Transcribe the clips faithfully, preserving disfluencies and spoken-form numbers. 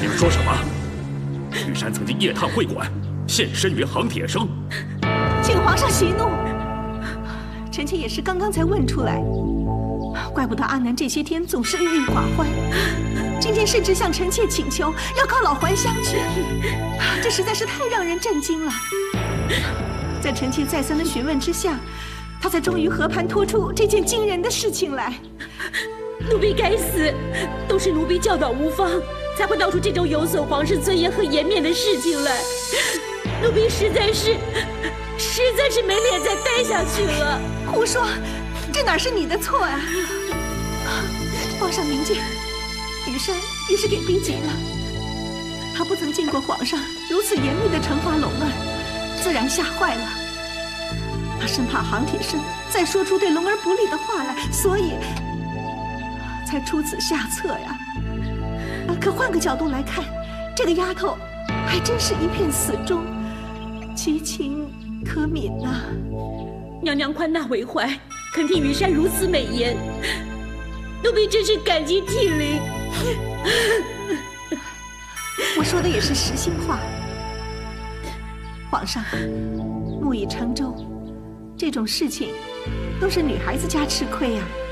你们说什么？玉山曾经夜探会馆，现身于杭铁生。请皇上息怒，臣妾也是刚刚才问出来。怪不得阿南这些天总是郁郁寡欢，今天甚至向臣妾请求要告老还乡去，这实在是太让人震惊了。在臣妾再三的询问之下，他才终于和盘托出这件惊人的事情来。 奴婢该死，都是奴婢教导无方，才会闹出这种有损皇室尊严和颜面的事情来。奴婢实在是，实在是没脸再待下去了。胡说，这哪是你的错啊！皇上明鉴，雨山也是给逼急了。他不曾见过皇上如此严厉的惩罚龙儿，自然吓坏了。他生怕杭铁生再说出对龙儿不利的话来，所以。 才出此下策呀！可换个角度来看，这个丫头还真是一片死忠，其情可悯呐、啊。娘娘宽大为怀，肯定雨山如此美言，奴婢真是感激涕零。我说的也是实心话，皇上，木已成舟，这种事情都是女孩子家吃亏呀、啊。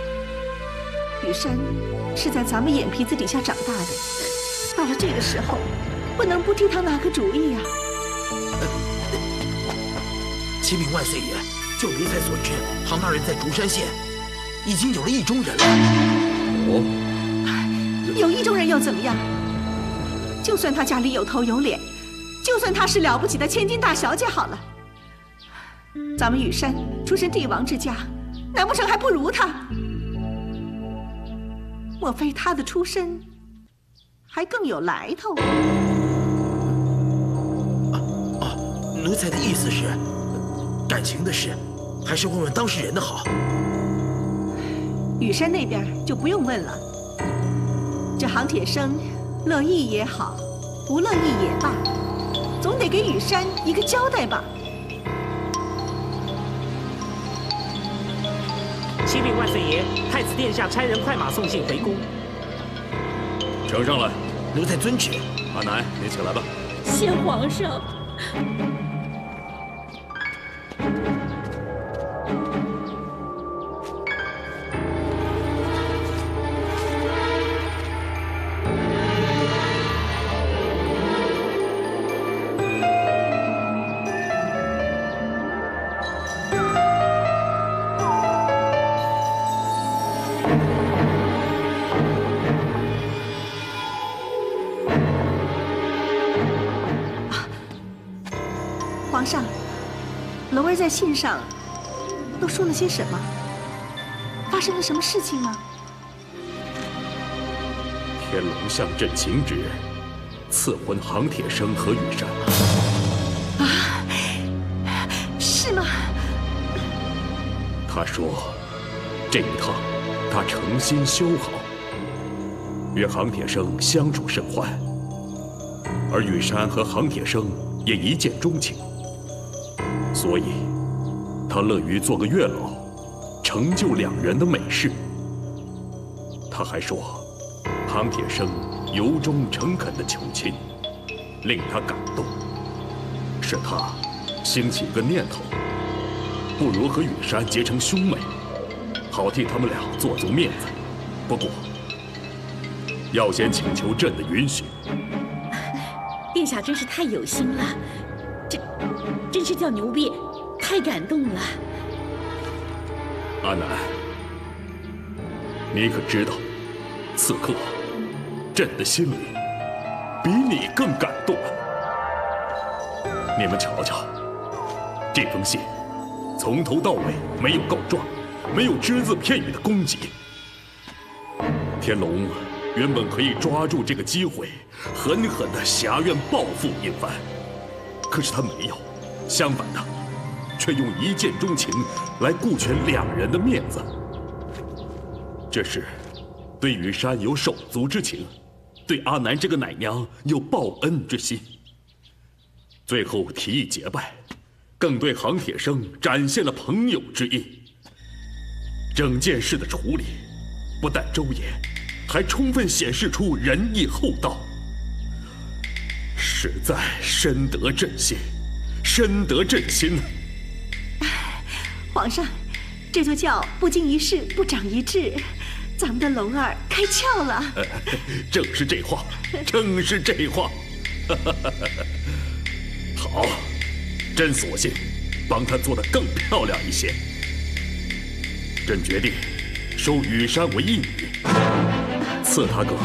雨山是在咱们眼皮子底下长大的，到了这个时候，不能不替他拿个主意啊！启禀万岁爷，就奴才所知，杭大人在竹山县已经有了意中人了。哦，有意中人又怎么样？就算他家里有头有脸，就算他是了不起的千金大小姐好了，咱们雨山出身帝王之家，难不成还不如他？ 莫非他的出身还更有来头？啊啊！奴才的意思是，感情的事，还是问问当事人的好。雨山那边就不用问了。这杭铁生乐意也好，不乐意也罢，总得给雨山一个交代吧。启禀万岁爷，太子殿下差人快马送信回宫。呈上来，奴才遵旨。阿南，你请来吧。谢皇上。皇上，龙儿在信上都说了些什么？发生了什么事情吗？天龙象朕请旨，赐婚杭铁生和雨山。啊，是吗？他说，这一趟他诚心修好，与杭铁生相处甚欢，而雨山和杭铁生也一见钟情。 所以，他乐于做个月老，成就两人的美事。他还说，杭铁生由衷诚恳的求亲，令他感动，使他兴起一个念头，不如和雨山结成兄妹，好替他们俩做足面子。不过，要先请求朕的允许。殿下真是太有心了。 真是叫牛逼，太感动了。阿南，你可知道，此刻朕的心里比你更感动啊。你们瞧瞧，这封信从头到尾没有告状，没有只字片语的攻击。天龙原本可以抓住这个机会，狠狠的挟怨报复一番，可是他没有。 相反的，却用一见钟情来顾全两人的面子。这是对雨山有手足之情，对阿南这个奶娘有报恩之心。最后提议结拜，更对杭铁生展现了朋友之意。整件事的处理不但周延，还充分显示出仁义厚道。实在深得朕心，深得朕心呐！皇上，这就叫不经一事不长一智，咱们的龙儿开窍了。正是这话，正是这话。好，朕索性帮她做得更漂亮一些。朕决定收羽山为义女，赐她个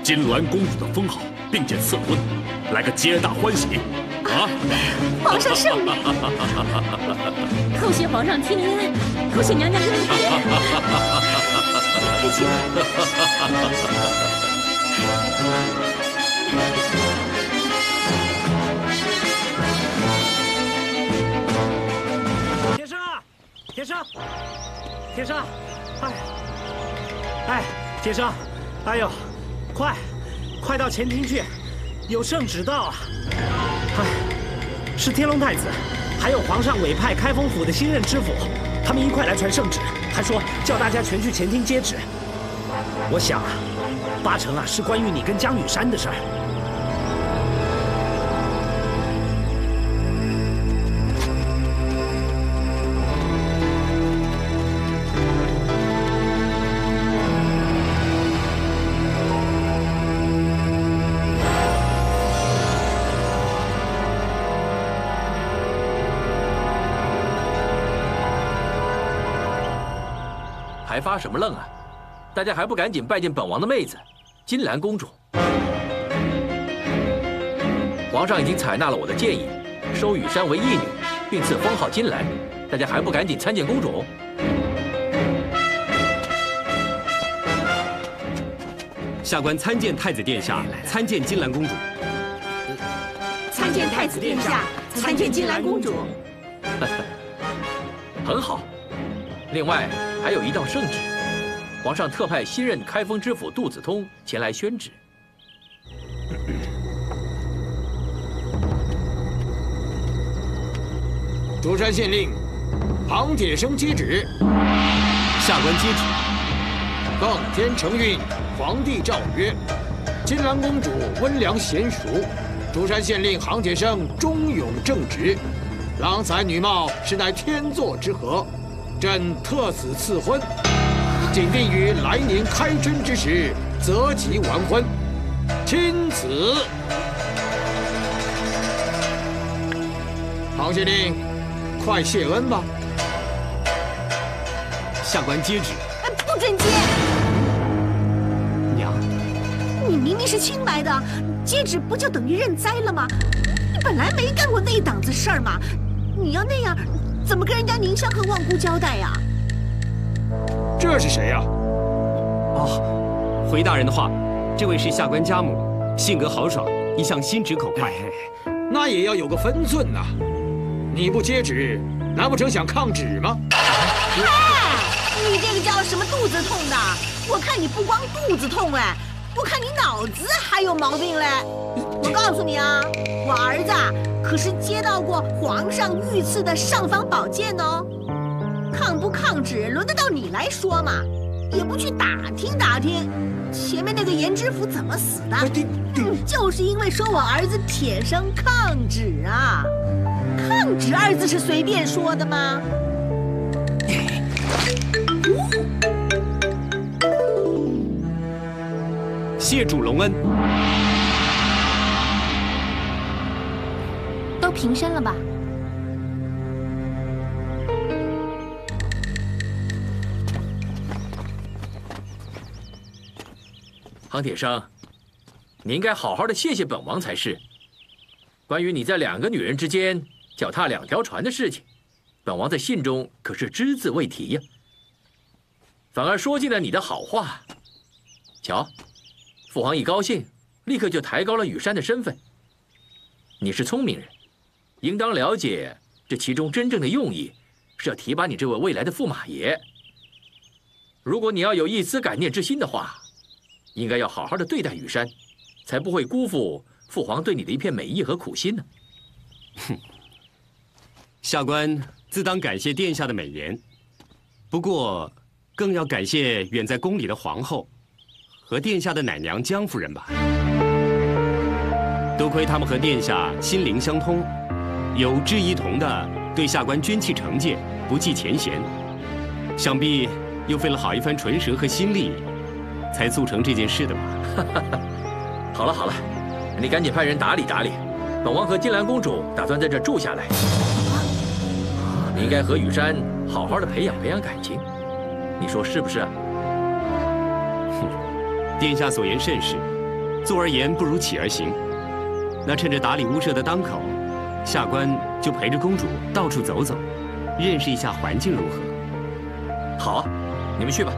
金銮公主的封号，并且赐婚，来个皆大欢喜。 啊！皇上圣明，叩谢皇上听恩，叩谢娘娘恩典。客气了。铁生啊，铁生，铁生，哎，哎，铁生，哎呦，快，快到前厅去，有圣旨到啊！ 哎，是天龙太子，还有皇上委派开封府的新任知府，他们一块来传圣旨，还说叫大家全去前厅接旨。我想啊，八成啊是关于你跟江羽山的事儿。 还发什么愣啊！大家还不赶紧拜见本王的妹子，金兰公主。皇上已经采纳了我的建议，收羽山为义女，并赐封号金兰。大家还不赶紧参见公主？下官参见太子殿下，参见金兰公主。参见太子殿下，参见金兰公主。很好。另外。 还有一道圣旨，皇上特派新任开封知府杜子通前来宣旨。竹山县令庞铁生接旨，下官接旨。当天承运，皇帝诏曰：金兰公主温良贤淑，竹山县令庞铁生忠勇正直，郎才女貌，实乃天作之合。 朕特此赐婚，仅定于来年开春之时择吉完婚。钦此。庞县令，快谢恩吧。下官接旨。哎，不准接！娘，你明明是清白的，接旨不就等于认栽了吗？你本来没干过那档子事儿嘛，你要那样。 怎么跟人家宁香和望姑交代呀？这是谁呀？哦，回大人的话，这位是下官家母，性格豪爽，一向心直口快。那也要有个分寸呐！你不接旨，难不成想抗旨吗？哎，你这个叫什么肚子痛的？我看你不光肚子痛哎，我看你脑子还有毛病嘞！我告诉你啊，我儿子。 可是接到过皇上御赐的尚方宝剑哦，抗不抗旨轮得到你来说嘛？也不去打听打听，前面那个颜知府怎么死的？嗯、就是因为说我儿子铁生抗旨啊！抗旨二字是随便说的吗？谢主隆恩。 都平身了吧？庞铁生，你应该好好的谢谢本王才是。关于你在两个女人之间脚踏两条船的事情，本王在信中可是只字未提呀，反而说尽了你的好话。瞧，父皇一高兴，立刻就抬高了羽山的身份。你是聪明人。 应当了解这其中真正的用意，是要提拔你这位未来的驸马爷。如果你要有一丝感念之心的话，应该要好好的对待羽山，才不会辜负父皇对你的一片美意和苦心呢。哼，下官自当感谢殿下的美言，不过更要感谢远在宫里的皇后和殿下的奶娘江夫人吧。都就亏他们和殿下心灵相通，有志一同的对下官捐弃惩戒，不计前嫌，想必又费了好一番唇舌和心力，才促成这件事的吧？好了好了，你赶紧派人打理打理。本王和金兰公主打算在这住下来，你应该和羽山好好的培养培养感情，你说是不是？哼，殿下所言甚是，坐而言不如起而行。 那趁着打理屋舍的当口，下官就陪着公主到处走走，认识一下环境如何？好啊，你们去吧。